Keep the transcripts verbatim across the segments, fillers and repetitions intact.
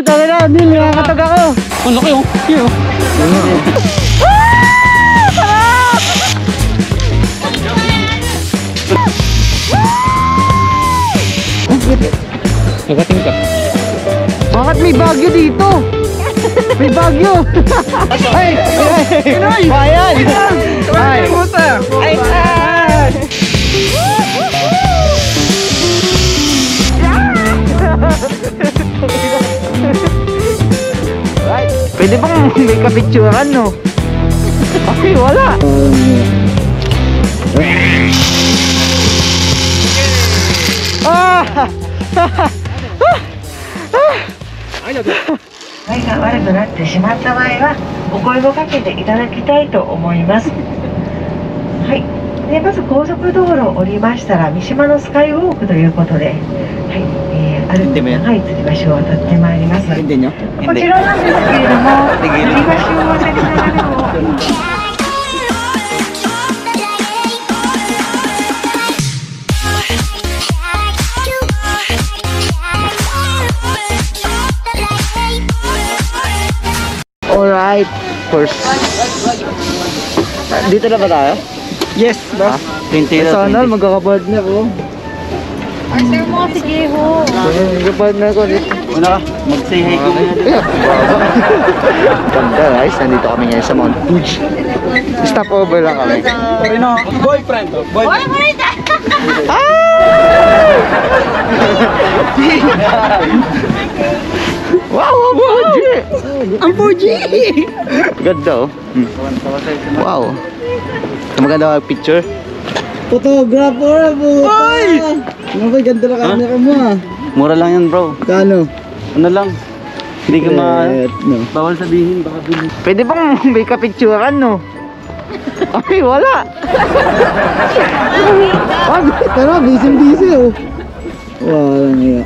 Dami na, Neil, yung katag ako. Ang laki yung kyo. Nagating ka. Bakit may bagyo dito? May bagyo. Ay! Ay! Ay! Bayan! Ay! Ay! Ay! Pwede bang may kapicturan, no? Ay, wala! Ah! Hai, 1st Dito na ba tayo? Yes, boss. Sana magkakapartner ko. Partner mo, sige ho. Magkakapartner ko dito. Una ka, mag-say hi ko. Ganda guys, nandito kami ngayon sa Mount Fuji. Stop over lang kami. Boyfriend! Boyfriend! Wow, ang Fuji! Ang Fuji! Ganda oh. Wow. Maganda ang picture. Photographer po. Ay! Ano ba, ganda na camera mo ah. Mura lang yan bro. Kano? Ano lang? Hindi ka ma... Bawal sabihin, baka bilhin. Pwede bang may kapicturan no? Ay, wala! Tara, busy-busy oh. Wala nga.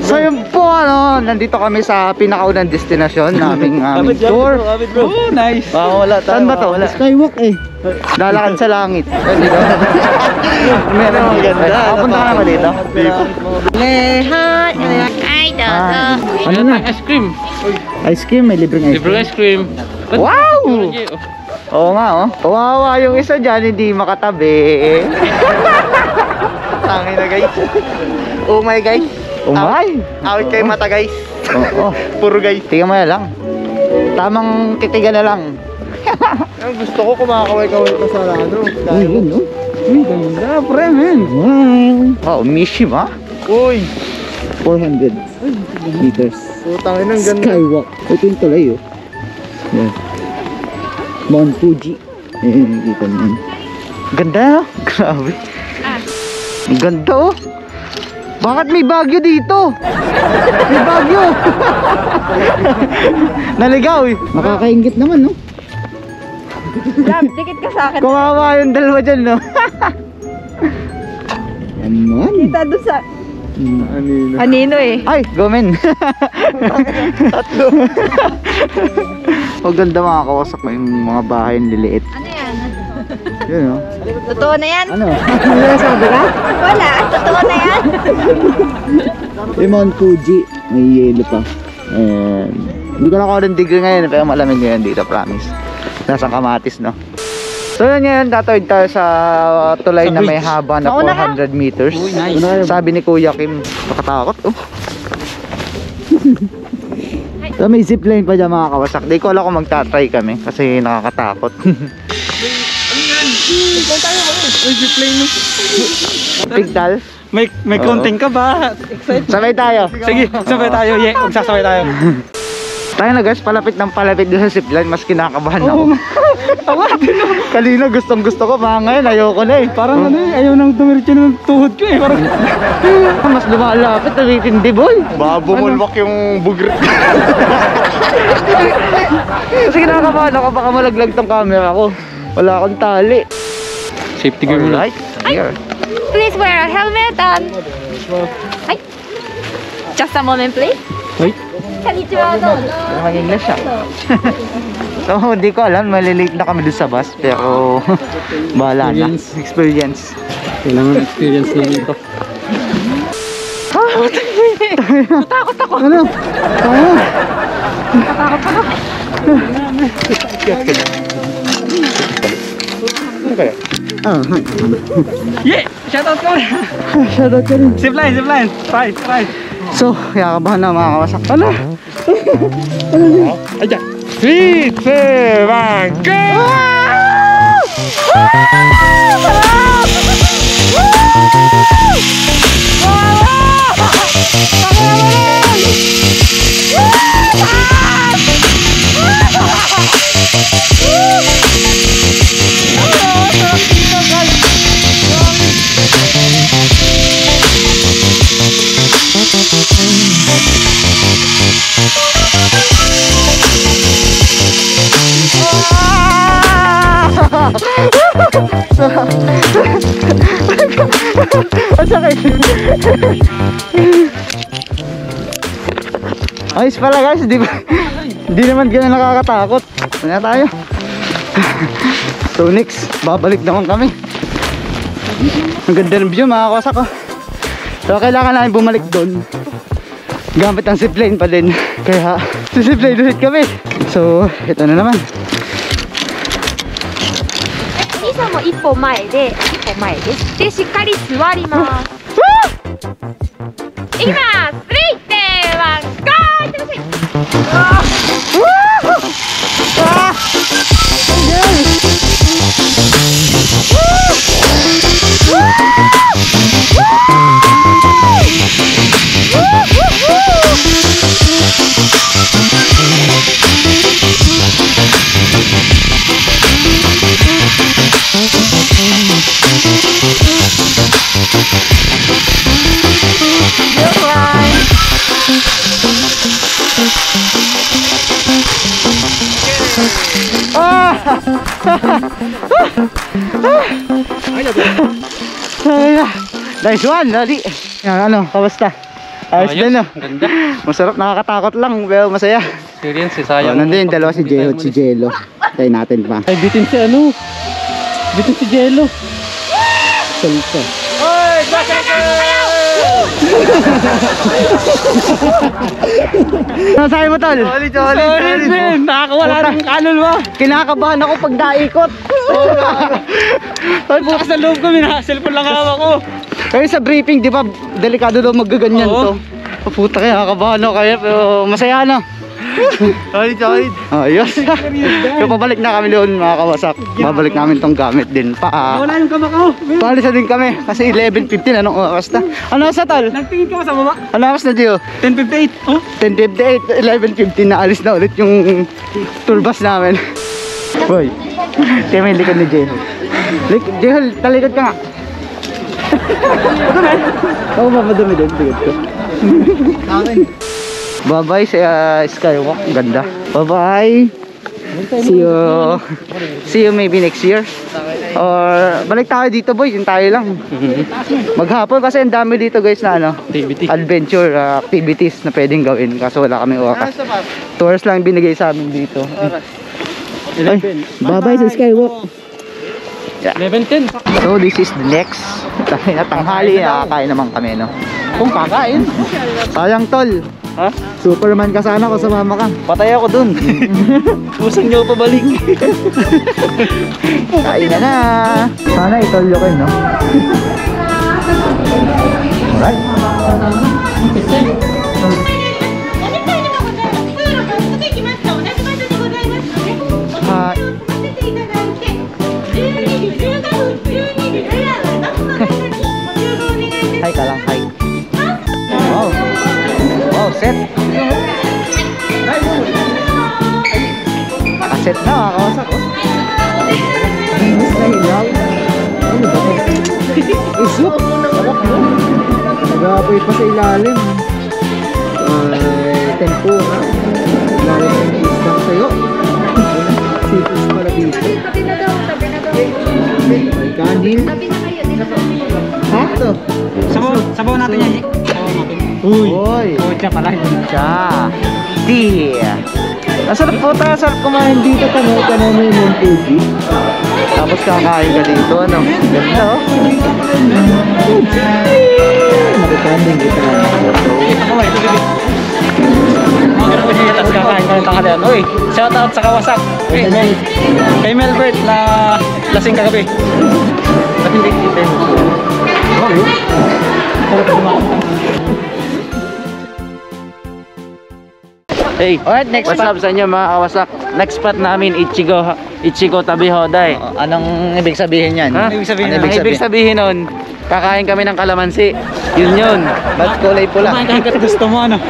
So yun po ano, nandito kami sa pinakaunang destinasyon naming aming tour. Oh, nice. Wow, wala tayo. Saan ba to? Skywalk eh. Lalakad sa langit. Meron ang ganda. Papunta ka naman dito. Lehat. Ay, dada. Ano na? Ice cream. Ice cream? May libreng ice cream. Libreng ice cream. Wow! Oo nga oh. Kawawa yung isa dyan, hindi makatabi. Tangin na guys. Oh my guys. Oh my. Out kay mata guys. Oo. Puro guys. Tiga mo lang. Tamang titiga na lang. Gusto ko kumakaway-kaway pa sa lado. Uy, yun no? Uy, ganda pre man. Wow. Wow, Mishima. Uy. four hundred meters. Tangin ng ganda. Skywalk. Ito yung tulay oh. Yan. Mount Fuji. Ayan, dito naman. Ganda. Grabe. Ganda oh. Bakit may bagyo dito? May bagyo! Naligaw eh! Nakakaingit naman no? Lab, tikit ka sa akin. Kumawa yung dalawa dyan no? Aman! Kita doon sa... Anino. Anino eh. Ay! Gomen! Tatlo! Ang ganda mga kawasak na yung mga bahay niliit. Ano yan? Yun o. Totoo na yan? Ano? Ano na sabi ka? Wala! Totoo na yan! Yung Mount Fuji. May yelo pa. And... Hindi ko na ako rin degree ngayon. Pero malamig ngayon dito, promise. Nasang Kamatis, no? So yun ngayon, tatawid tayo sa tulay na may haba na four hundred meters. Sabi ni Kuya Kim, nakatakot. Oh! So may zipline pa dyan mga kawasak. Di ko alam kung magtatry kami. Kasi nakakatakot. Pigtal? May, may konting ka ba? Sabay tayo. Sige, sabay tayo. Yeah, magsasabay tayo. Tayo na guys, palapit ng palapit doon sa zipline. Mas kinakabahan ako. Kalina gustong gusto ko. Mga ngayon ayoko na eh. Parang ano eh, ayaw nang tumiritso ng tuhod ko eh. Parang mas lumalapit. Nagitindi boy. Babumulwak yung bugre. Kasi kinakabahan ako. Baka malaglag tong camera ko. Wala akong tali. Safety gear muna. Please wear a helmet and... Hi. Just a moment please. Hi. Konnichiwa. Naka-English siya. So, di ko alam. Malilate na kami doon sa bus. Pero, bahala na. Experience. Kailangan experience lang ito. Ha? What the heck? Takot ako. Ano? Takot. Takot ako. Ah, hi. Ye, shout out ka. Shout out ka rin. Zip line, zip line. Try, try. So, yakabahan na mga kawasak pala. Ayan. three, two, one, go! Ayos pala guys, di, di naman ganun nakakatakot. Ano tayo? So next, babalik naman kami. Ang ganda ng view mga kawasak ko. So kailangan namin bumalik doon. Gamit ang zipline pa din. Kaya zipline ulit kami. So ito na naman. Ipo mae de, ipo mae de. De, shikari suwarimasu. Ima, three, two, one, go! Nice one, Lali. Yan, ano, kamusta? Ayos din, no? Ganda. Masarap, nakakatakot lang, pero masaya. Experience, si Sayo. Nandun yung dalawa, si Jelo at si Jelo. Tayo natin pa. Ay, bitin si ano? Bitin si Jelo. Salsa. Oy, bakit kayo? Ano sabi mo, Tol? Jolly, Jolly, Jolly. Nakakawala ng kanon mo. Kinakabahan ako pag naikot. Tol, bukas na loob ko, minahaselfon lang hawak ko. Kaya sa briefing, di ba, delikado daw magaganyan to. Puta kaya, nakakabahan ako kaya, pero masaya na. Sorry, sorry. Ayos. So, pabalik na kami doon, mga kawasak. Babalik namin tong gamit din pa. Wala yung kamak ako. Palisa din kami, kasi eleven fifteen, anong oras na? Anong oras na, Tal? Nagtingin ka ba sa baba? Anong oras na, Gio? ten fifty-eight. ten fifty-eight, eleven fifteen, naalis na ulit yung tour bus namin. Boy, tiyo may likod ni Gio. Gio, talikod ka nga. Ako mapadami doon, bigot ko. Bye bye sa Skywalk, ganda. Bye bye. See you. See you maybe next year. Or balik tayo dito boy, yung tayo lang. Maghapon kasi ang dami dito guys na ano, adventure uh, activities na pwedeng gawin. Kaso wala kaming oras. Tours lang binigay sa amin dito. Ay, bye bye sa Skywalk. Yeah. eleven ten. So this is the next. Kasi natanghali na kakain naman kami no. Kung kakain. Sayang tol. Ha? Superman ka sana ko sa mama ka. Patay ako dun. Pusang nyo pabalik. Kain na na. Sana itol nyo kayo no. Alright. Ah. Uh, Hai ka lang, hai. Wow. Wow, set. Set na, kawasak. Isok. Nag-apoy pa sa ilalim. Ay, tempo na. Ilalim ng isang sayo. Sipos pala dito. Kanin. Ha? Ito. Sabaw, sabaw natin yan. Sabaw natin. Uy. Uy. Kocha pala. Kocha. Di. Masarap po tayo. Sarap kumain dito. Tanong-tanong mo yung Mount Fuji. Tapos kakain ka dito. Ano? Ganda o. ada tanding gitu. Oh, itu gini. Kita sa kakain kagabi. Oy, shout out sa Kawasak. Female bird na lasing kagabi. Tapi hindi din. Oh, yun. Hey, alright, next spot. What's up sa inyo mga Kawasak? Next spot namin, Ichigo Ichigo Tabihoday. Anong ibig sabihin yan? Anong ibig sabihin nun? Anong ibig sabihin nun? Kakain kami ng kalamansi. Yun yun. Ba't kulay pula? Kumain kangkat gusto mo ano?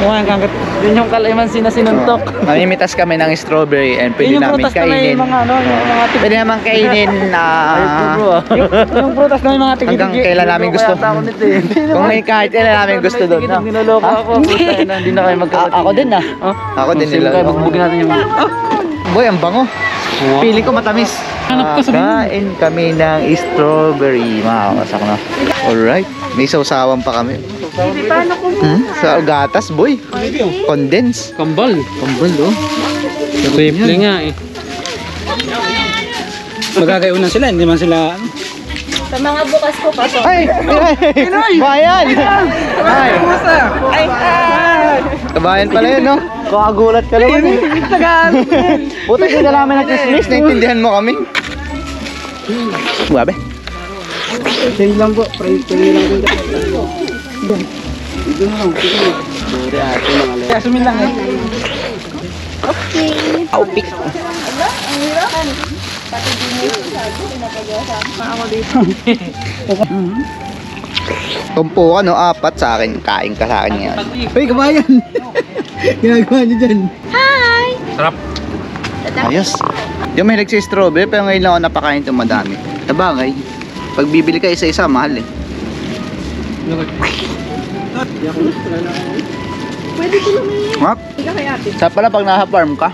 Kumain kangkat. Yun yung kalamansi na sinuntok. Namimitas kami ng strawberry and pwede namin kainin. Yun yung prutas na mga ano, yung mga tigil. Pwede naman kainin na... Yung prutas na yung mga tigil. Hanggang kailan namin gusto. Kung kahit kailan namin gusto doon. Niloloko ako. Hindi na kayo magkakatikin. Ako din na. Ako din niloloko. Bugbugin natin yung mga... Boy, ang bango. Pili ko matamis. Kain kami ng strawberry. Makakasak na. Alright. May sausawan pa kami. Hmm? Sa gatas, boy. Condense. Kambal. Kambal, oh. Triple nga, eh. Magkakayunan sila. Hindi man sila... Sa mga bukas ko pa. Ay! Ay! Bayan! Ay! Ay! Kabayan pala yun, no? Kakagulat ka naman eh. Puta siya namin na chismis, naintindihan mo kami. Grabe. Send lang po, pray to me lang. Dito na lang, dito na lang. Kaya sumin lang eh. Okay. Aupik. Ang hirapan. Pati din yung sago, pinapagawa sa ako dito. Tumpo ka no, apat sa akin. Kain ka sa akin yan. Uy, kabayan! Ginagawa niyo dyan. Hi! Sarap! Ayos! Yung mahilig sa strawberry, pero ngayon lang ako napakain itong madami. Sabagay, pag bibili ka isa-isa, mahal eh. Pwede ko naman yun. What? Sarap pala pag nasa-farm ka.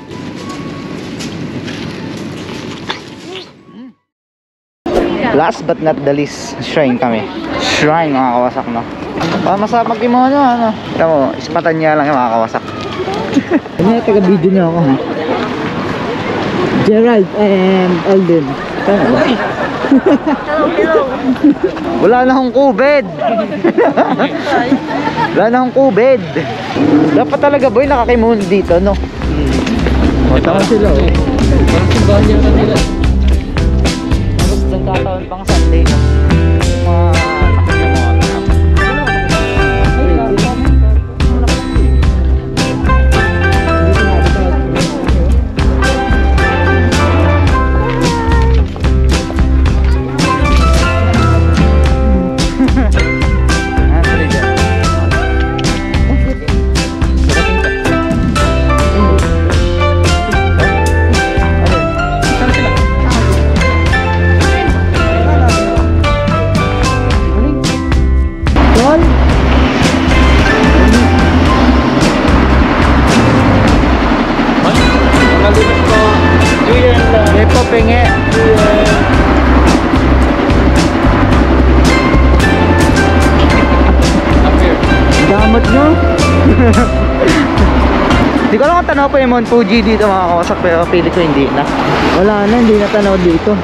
Last but not the least, shrine kami. Shrine mga Kawasak no. Para masarap mag-imo ano ano. Kita mo, ispatan niya lang yung mga Kawasak. Ano taga-video niyo ako ha? Gerald and Alden. Hello, hello. Wala na akong COVID. Wala na akong COVID. Dapat talaga boy nakakimoon dito no. Wala sila oh. Parang simbahan niya kanila. Nagkataon pang Sunday na mga pa yung Mount Fuji dito mga Kawasak pero pili ko hindi na. Wala na, hindi na tanaw dito.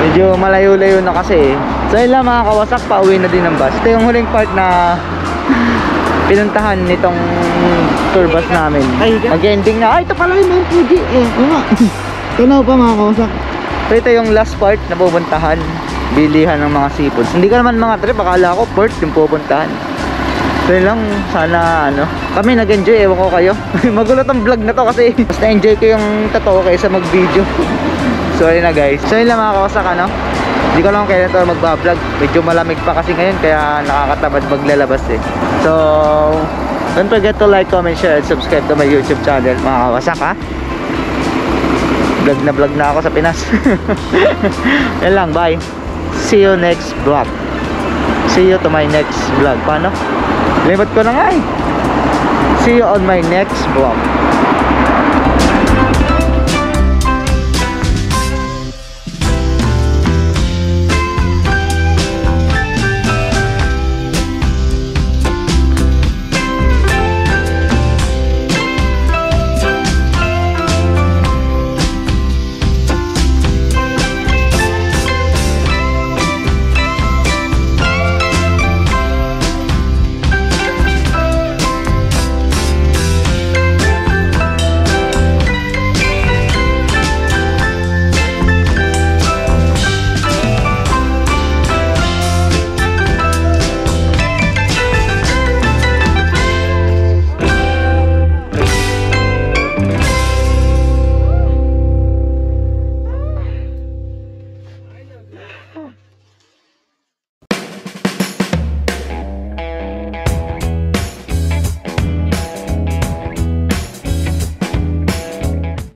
Medyo malayo-layo na kasi eh. So yun lang mga Kawasak, pauwi na din ng bus. Ito yung huling part na pinuntahan nitong tour bus namin. Mag-ending na. Ay, ito pala yung Mount Fuji eh. Tanaw pa mga Kawasak. So ito yung last part na pupuntahan. Bilihan ng mga seafoods. Hindi ka naman mga trip, akala ko port yung pupuntahan. So lang, sana ano, kami nag-enjoy, ewan ko kayo. Magulat ang vlog na to kasi mas na-enjoy ko yung totoo kaysa mag-video. Sorry na guys. So yun lang mga Kawasak ano, hindi ko lang kailan to magbablog. Medyo malamig pa kasi ngayon kaya nakakatamad maglalabas eh. So, don't forget to like, comment, share, and subscribe to my YouTube channel mga Kawasak ha. Vlog na vlog na ako sa Pinas. Yun lang, bye. See you next vlog. See you to my next vlog. Paano? Limot ko na nga eh. See you on my next vlog.